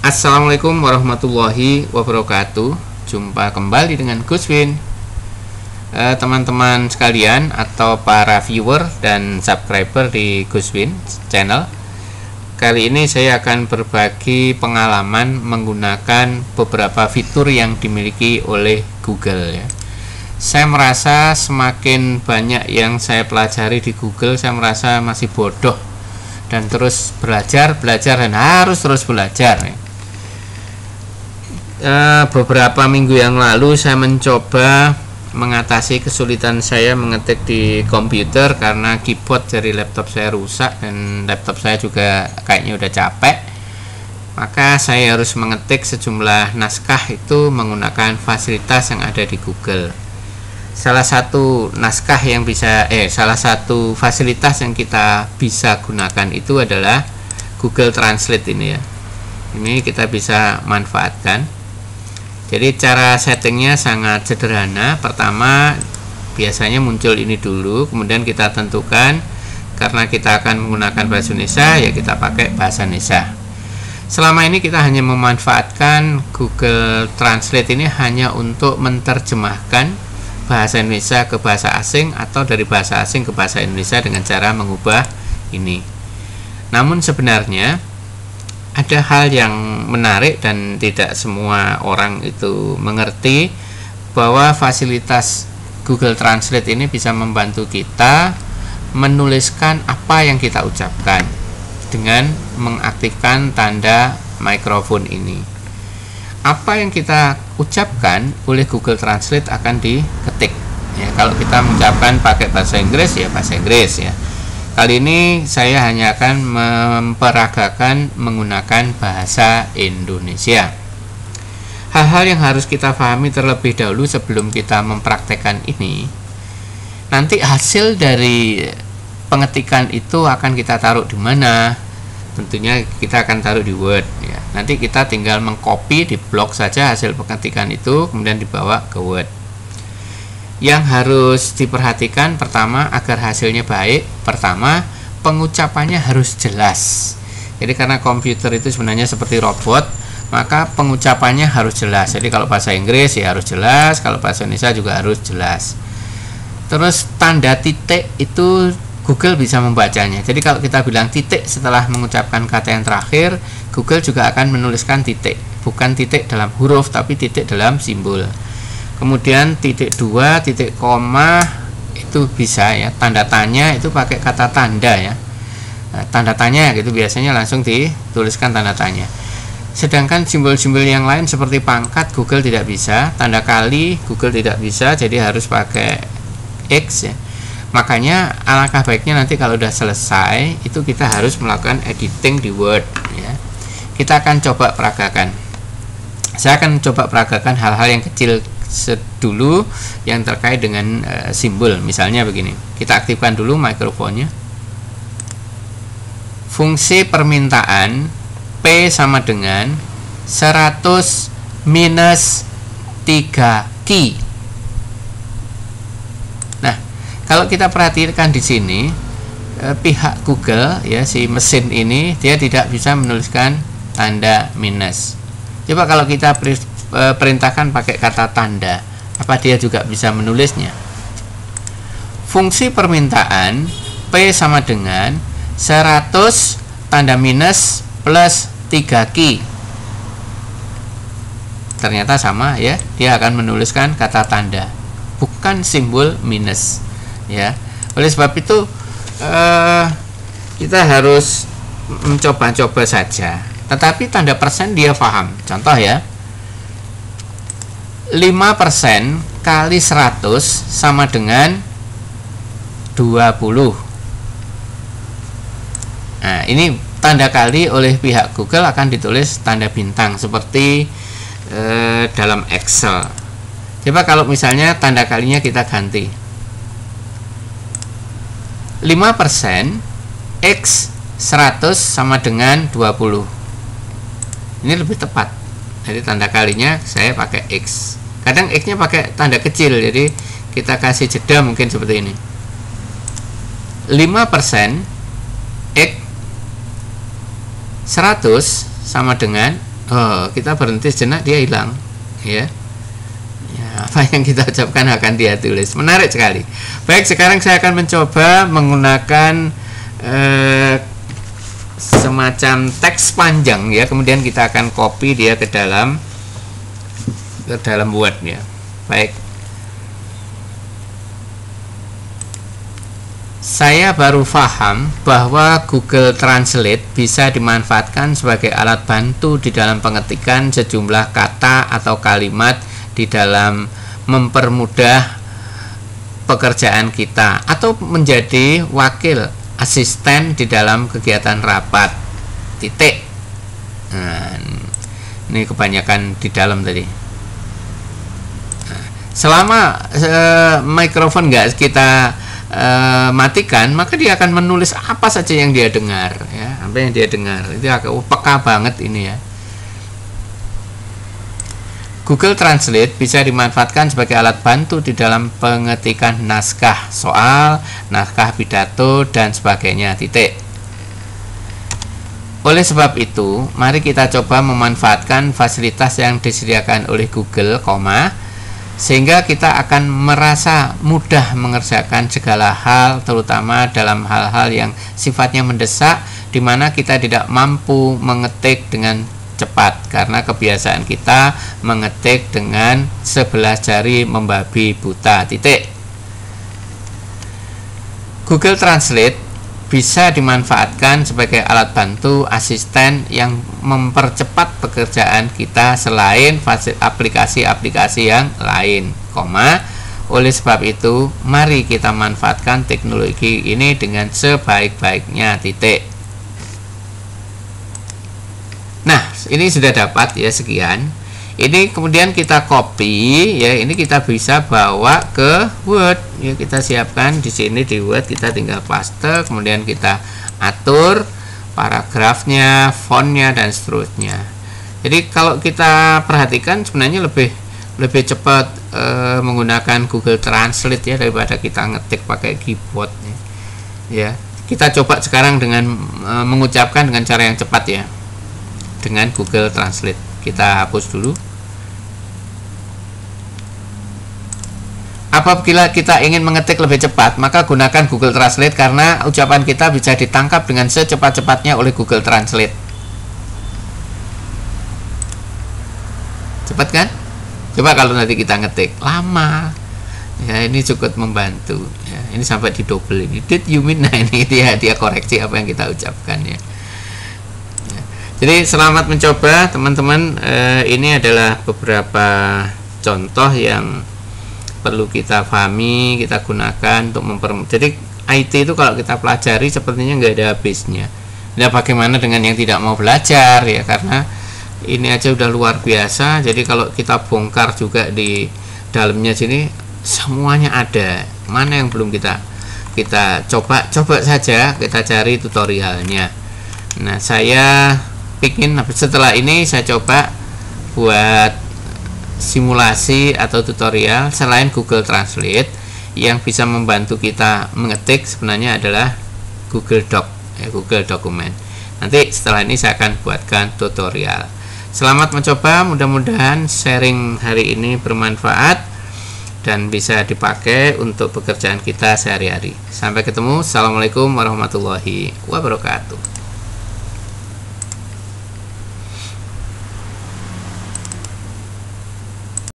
Assalamualaikum warahmatullahi wabarakatuh. Jumpa kembali dengan Guswin. Teman-teman sekalian atau para viewer dan subscriber di Guswin channel, kali ini saya akan berbagi pengalaman menggunakan beberapa fitur yang dimiliki oleh Google ya. Saya merasa semakin banyak yang saya pelajari di Google, saya merasa masih bodoh dan terus belajar dan harus terus belajar. Beberapa minggu yang lalu saya mencoba mengatasi kesulitan saya mengetik di komputer karena keyboard dari laptop saya rusak dan laptop saya juga kayaknya udah capek, maka saya harus mengetik sejumlah naskah itu menggunakan fasilitas yang ada di Google. Salah satu fasilitas yang kita bisa gunakan itu adalah Google Translate ini ya. Ini kita bisa manfaatkan. Jadi cara settingnya sangat sederhana. Pertama, biasanya muncul ini dulu, kemudian kita tentukan karena kita akan menggunakan bahasa Indonesia ya kita pakai bahasa Indonesia. Selama ini kita hanya memanfaatkan Google Translate ini hanya untuk menerjemahkan bahasa Indonesia ke bahasa asing atau dari bahasa asing ke bahasa Indonesia dengan cara mengubah ini. Namun sebenarnya ada hal yang menarik dan tidak semua orang itu mengerti bahwa fasilitas Google Translate ini bisa membantu kita menuliskan apa yang kita ucapkan dengan mengaktifkan tanda mikrofon ini. Apa yang kita ucapkan oleh Google Translate akan diketik ya. Kalau kita mengucapkan pakai bahasa Inggris ya bahasa Inggris ya. Kali ini saya hanya akan memperagakan menggunakan bahasa Indonesia. Hal-hal yang harus kita pahami terlebih dahulu sebelum kita mempraktekkan ini. Nanti hasil dari pengetikan itu akan kita taruh di mana? Tentunya kita akan taruh di Word ya. Nanti kita tinggal mengcopy di blok saja hasil pengetikan itu, kemudian dibawa ke Word. Yang harus diperhatikan pertama agar hasilnya baik, pertama pengucapannya harus jelas. Jadi karena komputer itu sebenarnya seperti robot, maka pengucapannya harus jelas. Jadi kalau bahasa Inggris ya harus jelas, kalau bahasa Indonesia juga harus jelas. Terus tanda titik itu Google bisa membacanya. Jadi kalau kita bilang titik setelah mengucapkan kata yang terakhir, Google juga akan menuliskan titik, bukan titik dalam huruf tapi titik dalam simbol. Kemudian titik dua, titik koma itu bisa ya. Tanda tanya itu pakai kata tanda ya. Tanda tanya gitu biasanya langsung dituliskan tanda tanya. Sedangkan simbol-simbol yang lain seperti pangkat Google tidak bisa, tanda kali Google tidak bisa, jadi harus pakai X ya. Makanya alangkah baiknya nanti kalau udah selesai itu kita harus melakukan editing di Word ya. Kita akan coba peragakan. Saya akan coba peragakan hal-hal yang kecil dulu yang terkait dengan simbol. Misalnya begini, kita aktifkan dulu mikrofonnya. Fungsi permintaan P sama dengan 100 - 3 ki. Kalau kita perhatikan di sini, pihak Google ya si mesin ini dia tidak bisa menuliskan tanda minus. Coba kalau kita perintahkan pakai kata tanda, apa dia juga bisa menulisnya? Fungsi permintaan P sama dengan 100 tanda minus plus 3 ki. Ternyata sama ya, dia akan menuliskan kata tanda, bukan simbol minus. Ya, oleh sebab itu kita harus mencoba-coba saja. Tetapi tanda persen dia paham. Contoh ya, 5% × 100 sama dengan 20. Nah, ini tanda kali oleh pihak Google akan ditulis tanda bintang seperti dalam Excel. Coba kalau misalnya tanda kalinya kita ganti 5% × 100 sama dengan 20. Ini lebih tepat. Jadi tanda kalinya saya pakai X. Kadang X-nya pakai tanda kecil. Jadi kita kasih jeda mungkin seperti ini. 5% × 100 sama dengan kita berhenti sejenak, dia hilang, ya. Apa yang kita ucapkan akan dia tulis. Menarik sekali. Baik, sekarang saya akan mencoba menggunakan semacam teks panjang, ya. Kemudian kita akan copy dia ke dalam Word, ya. Baik. Saya baru paham bahwa Google Translate bisa dimanfaatkan sebagai alat bantu di dalam pengetikan sejumlah kata atau kalimat di dalam mempermudah pekerjaan kita atau menjadi wakil asisten di dalam kegiatan rapat. Titik. Nah, ini kebanyakan di dalam tadi. Nah, selama mikrofon nggak kita matikan, maka dia akan menulis apa saja yang dia dengar, ya, apa yang dia dengar. Itu agak peka banget ini, ya. Google Translate bisa dimanfaatkan sebagai alat bantu di dalam pengetikan naskah soal, naskah pidato, dan sebagainya. Titik. Oleh sebab itu, mari kita coba memanfaatkan fasilitas yang disediakan oleh Google, sehingga kita akan merasa mudah mengerjakan segala hal, terutama dalam hal-hal yang sifatnya mendesak, di mana kita tidak mampu mengetik dengan cepat karena kebiasaan kita mengetik dengan 11 jari membabi buta. Titik. Google Translate bisa dimanfaatkan sebagai alat bantu asisten yang mempercepat pekerjaan kita selain aplikasi-aplikasi yang lain, oleh sebab itu mari kita manfaatkan teknologi ini dengan sebaik-baiknya. Titik. Nah, ini sudah dapat, ya, sekian. Ini kemudian kita copy, ya, ini kita bisa bawa ke Word, ya, kita siapkan di sini di Word, kita tinggal paste, kemudian kita atur paragrafnya, fontnya, dan seterusnya. Jadi kalau kita perhatikan sebenarnya lebih cepat menggunakan Google Translate, ya, daripada kita ngetik pakai keyboard, ya. Kita coba sekarang dengan mengucapkan dengan cara yang cepat, ya, dengan Google Translate. Kita hapus dulu. Apabila kita ingin mengetik lebih cepat, maka gunakan Google Translate karena ucapan kita bisa ditangkap dengan secepat-cepatnya oleh Google Translate. Cepat, kan? Coba kalau nanti kita ngetik lama, ya, ini cukup membantu, ya. Ini sampai di double ini. Did you mean? Nah, ini dia koreksi apa yang kita ucapkan, ya. Jadi selamat mencoba, teman-teman. Ini adalah beberapa contoh yang perlu kita pahami, kita gunakan untuk mempermudah. Jadi IT itu kalau kita pelajari sepertinya nggak ada habisnya. Nah, bagaimana dengan yang tidak mau belajar, ya, karena ini aja udah luar biasa. Jadi kalau kita bongkar juga di dalamnya sini semuanya ada. Mana yang belum kita coba saja, kita cari tutorialnya. Nah, saya bikin setelah ini saya coba buat simulasi atau tutorial selain Google Translate. Yang bisa membantu kita mengetik sebenarnya adalah Google Doc, ya, Google Dokumen. Nanti setelah ini saya akan buatkan tutorial. Selamat mencoba, mudah-mudahan sharing hari ini bermanfaat dan bisa dipakai untuk pekerjaan kita sehari-hari. Sampai ketemu. Assalamualaikum warahmatullahi wabarakatuh.